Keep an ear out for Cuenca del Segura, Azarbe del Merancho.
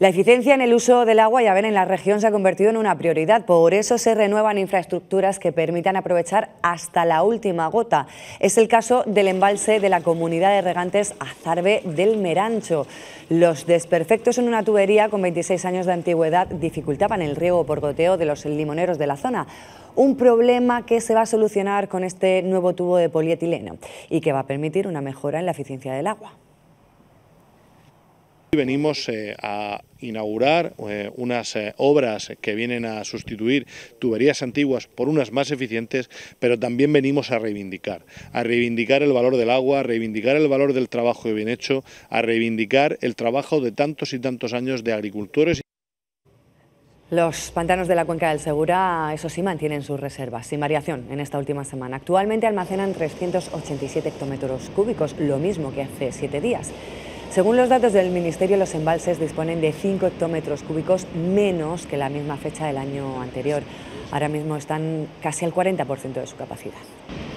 La eficiencia en el uso del agua, ya ven, en la región se ha convertido en una prioridad. Por eso se renuevan infraestructuras que permitan aprovechar hasta la última gota. Es el caso del embalse de la comunidad de regantes Azarbe del Merancho. Los desperfectos en una tubería con 26 años de antigüedad dificultaban el riego por goteo de los limoneros de la zona. Un problema que se va a solucionar con este nuevo tubo de polietileno y que va a permitir una mejora en la eficiencia del agua. Venimos a inaugurar unas obras que vienen a sustituir tuberías antiguas por unas más eficientes, pero también venimos a reivindicar el valor del agua, a reivindicar el valor del trabajo bien hecho, a reivindicar el trabajo de tantos y tantos años de agricultores. Los pantanos de la Cuenca del Segura, eso sí, mantienen sus reservas sin variación en esta última semana. Actualmente almacenan 387 hectómetros cúbicos, lo mismo que hace 7 días. Según los datos del Ministerio, los embalses disponen de 5 hectómetros cúbicos menos que la misma fecha del año anterior. Ahora mismo están casi al 40% de su capacidad.